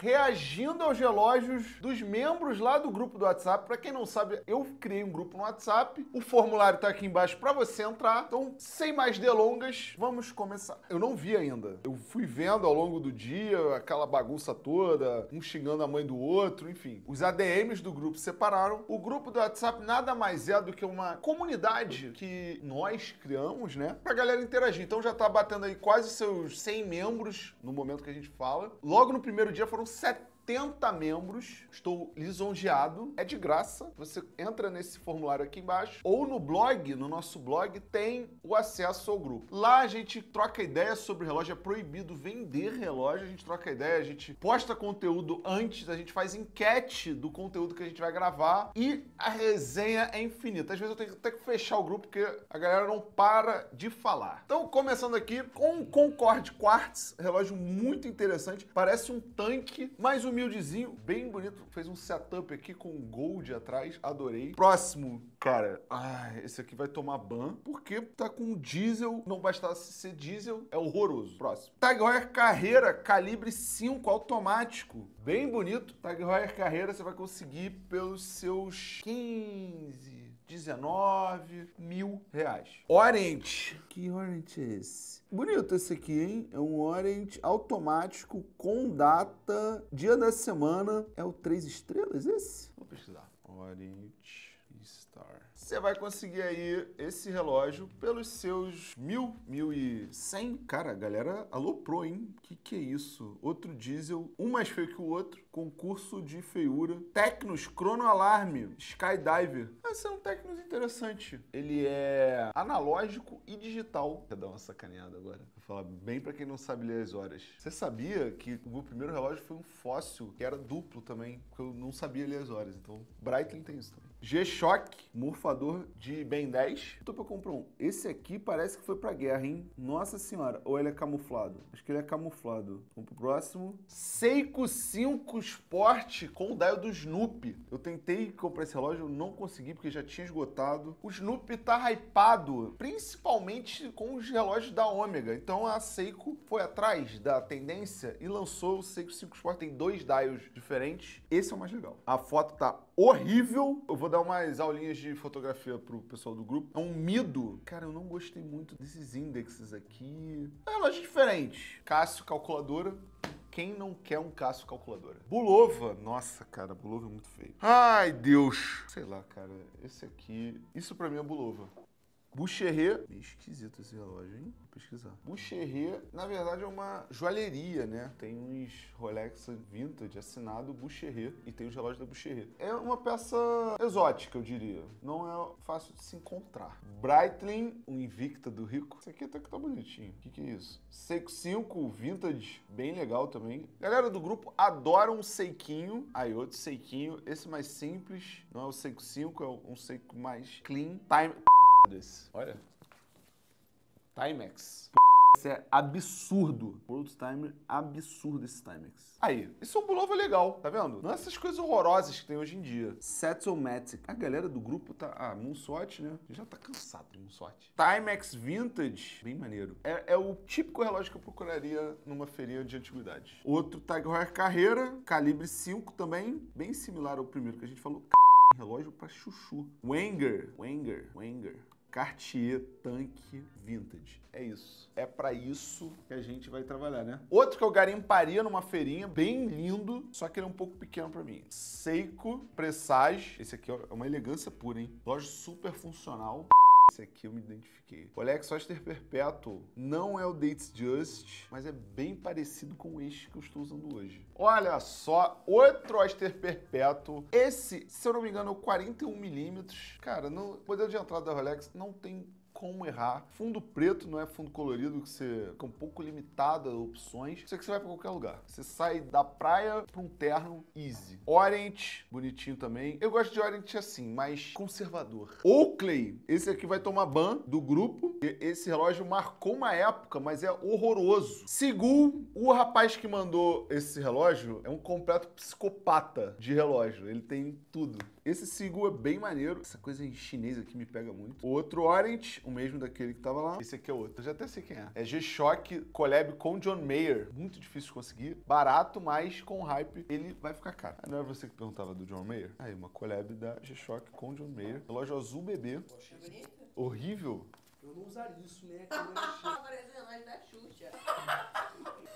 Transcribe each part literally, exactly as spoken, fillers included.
reagindo aos relógios dos membros lá do grupo do WhatsApp. Para quem não sabe, eu criei um grupo no WhatsApp. O formulário tá aqui embaixo para você entrar. Então, sem mais delongas, vamos começar. Eu não vi ainda. Eu fui vendo ao longo do dia aquela bagunça toda, um xingando a mãe do outro, enfim. Os A D Ms do grupo separaram. O grupo do WhatsApp nada mais é do que uma comunidade que nós criamos, né? Pra galera interagir. Então já tá batendo aí quase seus cem membros no momento que a gente fala. Logo no primeiro dia foram setenta membros. Estou lisonjeado. É de graça. Você entra nesse formulário aqui embaixo ou no blog, no nosso blog, tem o acesso ao grupo. Lá a gente troca ideia sobre relógio. É proibido vender relógio. A gente troca ideia, a gente posta conteúdo antes, a gente faz enquete do conteúdo que a gente vai gravar e a resenha é infinita. Às vezes eu tenho até que fechar o grupo porque a galera não para de falar. Então, começando aqui com um Concorde Quartz. Relógio muito interessante. Parece um tanque, mas um humildezinho, bem bonito. Fez um setup aqui com gold atrás. Adorei. Próximo, cara. Ai, esse aqui vai tomar ban. Porque tá com diesel. Não bastasse ser diesel, é horroroso. Próximo. TAG Heuer Carrera, calibre cinco automático. Bem bonito. TAG Heuer Carrera você vai conseguir pelos seus quinze, dezenove mil reais. Orient. Que Orient é esse? Bonito esse aqui, hein? É um Orient automático com data, dia da semana. É o três estrelas esse? Vou pesquisar. Orient Star. Você vai conseguir aí esse relógio pelos seus mil, mil e cem. Cara, a galera aloprou, hein? Que que é isso? Outro diesel, um mais feio que o outro. Concurso de feiura. Tecnos, Chrono Alarme, Skydiver. Esse é um Tecnos interessante. Ele é analógico e digital. Vou dar uma sacaneada agora. Vou falar bem pra quem não sabe ler as horas. Você sabia que o meu primeiro relógio foi um Fóssil, que era duplo também, porque eu não sabia ler as horas. Então, Breitling tem isso também. G-Shock, morfador de Ben dez. Tô pra comprar um. Esse aqui parece que foi pra guerra, hein? Nossa senhora. Ou ele é camuflado? Acho que ele é camuflado. Vamos pro próximo. Seiko cinco Sport com o dial do Snoop. Eu tentei comprar esse relógio, eu não consegui porque já tinha esgotado. O Snoop tá hypado, principalmente com os relógios da Omega. Então a Seiko foi atrás da tendência e lançou o Seiko cinco Sport. Tem dois dials diferentes. Esse é o mais legal. A foto tá horrível. Eu vou dar umas aulinhas de fotografia pro pessoal do grupo. É um Mido. Cara, eu não gostei muito desses índices aqui. É um relógio diferente. Casio calculadora. Quem não quer um Casio calculadora? Bulova. Nossa, cara, Bulova é muito feio. Ai, Deus. Sei lá, cara, esse aqui... Isso pra mim é Bulova. Bucherer. Meio esquisito esse relógio, hein? Vou pesquisar. Bucherer, na verdade, é uma joalheria, né? Tem uns Rolex vintage assinado Bucherer e tem os relógios da Bucherer. É uma peça exótica, eu diria. Não é fácil de se encontrar. Breitling, um Invicta do rico. Esse aqui até que tá bonitinho. O que que é isso? Seiko cinco vintage, bem legal também. Galera do grupo adora um Seikinho. Aí, outro Seikinho. Esse mais simples. Não é o Seiko cinco, é um Seiko mais clean. Time... Desse. Olha. Timex. Isso é absurdo. World Timer, absurdo esse Timex. Aí, isso é um Bulova legal, tá vendo? Não é essas coisas horrorosas que tem hoje em dia. Settlematic. A galera do grupo tá... Ah, Moonswot, né? Já tá cansado de Moonswot. Timex Vintage. Bem maneiro. É, é o típico relógio que eu procuraria numa feirinha de antiguidade. Outro TAG Heuer Carrera. Calibre cinco também. Bem similar ao primeiro que a gente falou. Relógio para chuchu. Wenger, Wenger, Wenger. Cartier Tank Vintage. É isso. É pra isso que a gente vai trabalhar, né? Outro que eu garimparia numa feirinha, bem lindo, só que ele é um pouco pequeno pra mim. Seiko Presage. Esse aqui é uma elegância pura, hein? Relógio super funcional. Esse aqui eu me identifiquei. Rolex Yacht Perpetual não é o Datejust, mas é bem parecido com este que eu estou usando hoje. Olha só, outro Yacht Perpetual. Esse, se eu não me engano, é o quarenta e um milímetros. Cara, no modelo de entrada da Rolex não tem como errar. Fundo preto, não é fundo colorido, que você fica um pouco limitado a opções. Isso aqui você vai pra qualquer lugar. Você sai da praia pra um terno easy. Orient, bonitinho também. Eu gosto de Orient assim, mais conservador. Oakley, esse aqui vai tomar ban do grupo. Esse relógio marcou uma época, mas é horroroso. Segundo o rapaz que mandou esse relógio, é um completo psicopata de relógio. Ele tem tudo. Esse Seiko é bem maneiro. Essa coisa em chinês aqui me pega muito. Outro Orient, o mesmo daquele que tava lá. Esse aqui é outro. Eu já até sei quem é. É G-Shock collab com John Mayer. Muito difícil de conseguir. Barato, mas com hype ele vai ficar caro. Aí não era você que perguntava do John Mayer? Aí, uma collab da G-Shock com John Mayer. Relógio azul bebê. Poxa, bonito. Horrível. Eu não usaria isso, né? Parece relógio da Xuxa.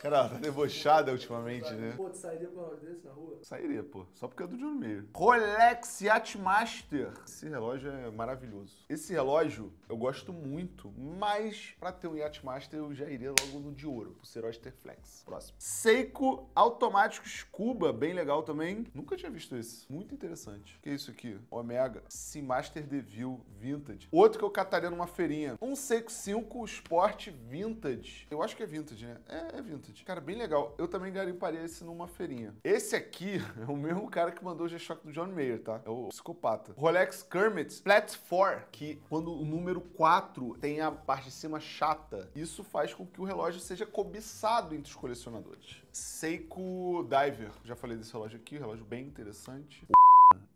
Cara, tá debochada ultimamente, né? Pô, tu sairia com um relógio desse na rua? Sairia, pô. Só porque é do John Mayer. Rolex Yacht Master. Esse relógio é maravilhoso. Esse relógio eu gosto muito, mas pra ter um Yacht Master eu já iria logo no de ouro, pro ser Oyster Flex. Próximo. Seiko Automático Scuba, bem legal também. Nunca tinha visto esse. Muito interessante. O que é isso aqui? Omega Speedmaster Reduced Vintage. Outro que eu cataria numa feirinha. Um Seiko cinco Sport Vintage. Eu acho que é vintage, né? É, é vintage. Cara, bem legal. Eu também garimparia esse numa feirinha. Esse aqui é o mesmo cara que mandou o G-Shock do John Mayer, tá? É o psicopata. Rolex Kermit Platform, que quando o número quatro tem a parte de cima chata, isso faz com que o relógio seja cobiçado entre os colecionadores. Seiko Diver. Já falei desse relógio aqui, relógio bem interessante.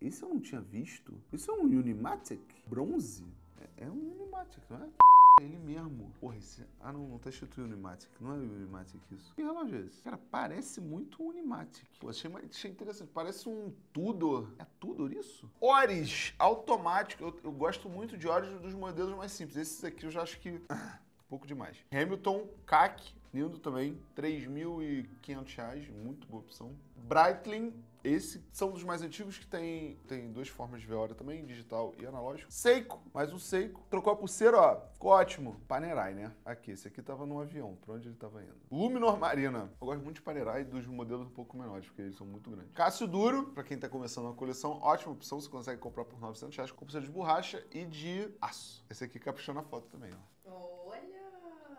Esse eu não tinha visto. Isso é um Unimatic? Bronze? É, é um Unimatic, não é? Ele mesmo. Porra, esse... Ah, não, não tá escrito Unimatic. Não é Unimatic isso. Que relógio é esse? Cara, parece muito Unimatic. Pô, achei, achei interessante. Parece um Tudor. É Tudor isso? Oris automático. Eu, eu gosto muito de Oris dos modelos mais simples. Esses aqui eu já acho que... Ah, pouco demais. Hamilton Khaki. Lindo também. três mil e quinhentos reais. Muito boa opção. Breitling. Esse são dos mais antigos que tem, tem duas formas de ver a hora também, digital e analógico. Seiko, mais um Seiko. Trocou a pulseira, ó, ficou ótimo. Panerai, né? Aqui, esse aqui tava num avião, pra onde ele tava indo. Luminor Marina. Eu gosto muito de Panerai dos modelos um pouco menores, porque eles são muito grandes. Casio duro, pra quem tá começando uma coleção, ótima opção, você consegue comprar por novecentos reais com pulseira de borracha e de aço. Esse aqui caprichou na foto também, ó. Olha!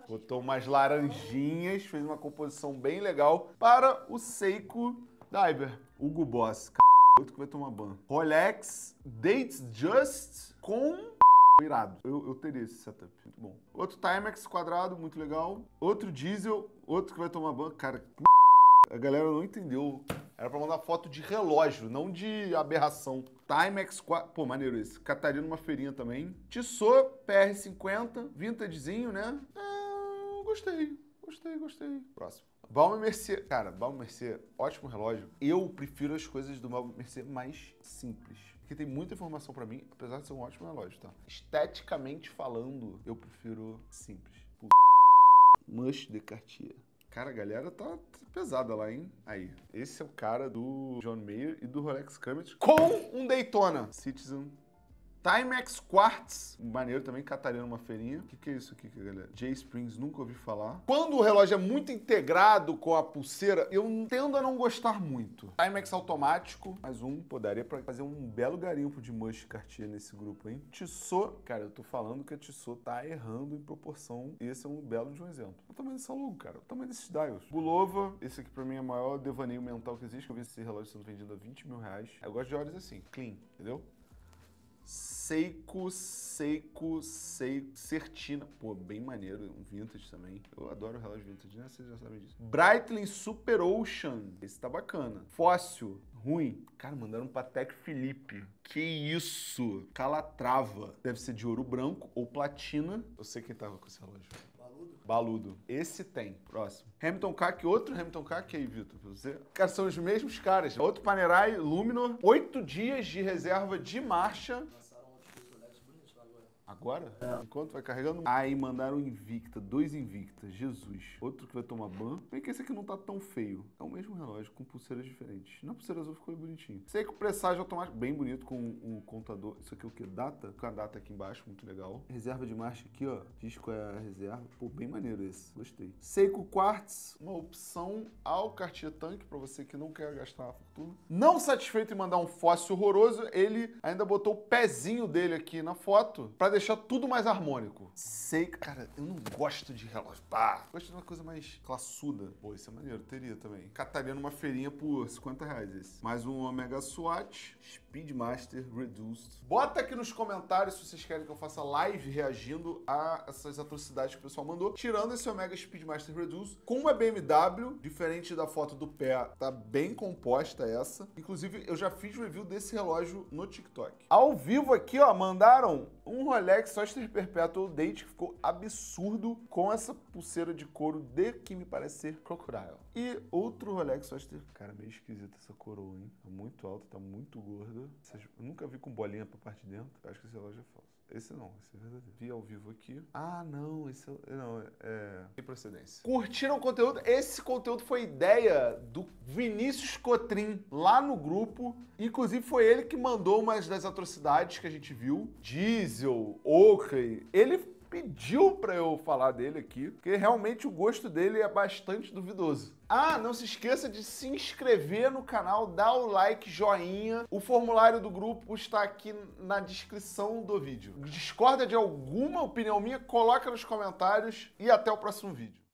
Botou umas laranjinhas, fez uma composição bem legal para o Seiko Diver. Hugo Boss, c... outro que vai tomar ban. Rolex Datejust com... Irado. Eu, eu teria esse setup. Muito bom. Outro Timex quadrado, muito legal. Outro Diesel, outro que vai tomar ban. Cara, que... a galera não entendeu. Era pra mandar foto de relógio, não de aberração. Timex quadrado. Pô, maneiro esse. Cataria numa feirinha também. Tissot P R cinquenta. Vintagezinho, né? É, gostei. Gostei, gostei. Próximo. Baume Mercier. Cara, Baume Mercier, ótimo relógio. Eu prefiro as coisas do Baume Mercier mais simples, porque tem muita informação pra mim, apesar de ser um ótimo relógio, tá? Esteticamente falando, eu prefiro simples. Por... Manche de Cartier. Cara, a galera tá pesada lá, hein? Aí, esse é o cara do John Mayer e do Rolex Kermit com um Daytona Citizen. Timex Quartz, maneiro também, cataria numa feirinha. O que, que é isso aqui, galera? J-Springs, nunca ouvi falar. Quando o relógio é muito integrado com a pulseira, eu tendo a não gostar muito. Timex automático, mais um. Pô, daria pra fazer um belo garimpo de Manche Cartier nesse grupo, hein? Tissot, cara, eu tô falando que a Tissot tá errando em proporção. Esse é um belo de um exemplo. O tamanho desse logo, cara. O tamanho desses dials. Bulova, esse aqui pra mim é o maior devaneio mental que existe. Eu vi esse relógio sendo vendido a vinte mil reais. Eu gosto de horas assim, clean, entendeu? Seiko, Seiko, Seiko, Certina. Pô, bem maneiro, um vintage também. Eu adoro o relógio vintage, né? Vocês já sabem disso. Breitling Super Ocean. Esse tá bacana. Fóssil, ruim. Cara, mandaram um Patek Philippe. Que isso? Calatrava. Deve ser de ouro branco ou platina. Eu sei quem tava com esse relógio. Baludo? Baludo. Esse tem. Próximo. Hamilton Khaki, outro Hamilton Khaki aí, Vitor, pra você. Cara, são os mesmos caras. Outro Panerai, Luminor. Oito dias de reserva de marcha. Agora? É. Enquanto vai carregando... Aí mandaram Invicta, dois Invictas, Jesus. Outro que vai tomar ban. Bem que esse aqui não tá tão feio. É o mesmo relógio, com pulseiras diferentes. Na pulseira azul ficou bonitinho. Seiko Presságio automático, bem bonito, com o um contador. Isso aqui é o que? Data? Com a data aqui embaixo, muito legal. Reserva de marcha aqui, ó. Disco é a reserva. Pô, bem maneiro esse. Gostei. Seiko Quartz, uma opção ao Cartier Tank, pra você que não quer gastar a fortuna. Não satisfeito em mandar um fóssil horroroso, ele ainda botou o pezinho dele aqui na foto, pra deixar tudo mais harmônico. Sei, cara, eu não gosto de relógio. Pá! Gosto de uma coisa mais classuda. Pô, isso é maneiro, teria também. Cataria numa feirinha por cinquenta reais esse. Mais um Omega Swatch, Speedmaster Reduced. Bota aqui nos comentários se vocês querem que eu faça live reagindo a essas atrocidades que o pessoal mandou. Tirando esse Omega Speedmaster Reduced, com uma B M W, diferente da foto do pé, tá bem composta essa. Inclusive, eu já fiz review desse relógio no TikTok. Ao vivo aqui, ó, mandaram um Rolex Rolex Oyster Perpetual Date, que ficou absurdo com essa pulseira de couro de que me parece ser Crocodile. E outro Rolex Oyster... Cara, meio esquisita essa coroa, hein? Tá muito alta, tá muito gorda. Eu nunca vi com bolinha pra parte de dentro. Eu acho que esse relógio é falso. Esse não, esse é verdadeiro. Vi ao vivo aqui. Ah, não, esse é... Não, é... Tem procedência. Curtiram o conteúdo? Esse conteúdo foi ideia do Vinícius Cotrim lá no grupo. Inclusive foi ele que mandou umas das atrocidades que a gente viu. Diesel, Oakley. Ele... pediu pra eu falar dele aqui, porque realmente o gosto dele é bastante duvidoso. Ah, não se esqueça de se inscrever no canal, dar o like, joinha. O formulário do grupo está aqui na descrição do vídeo. Discorda de alguma opinião minha? Coloca nos comentários e até o próximo vídeo.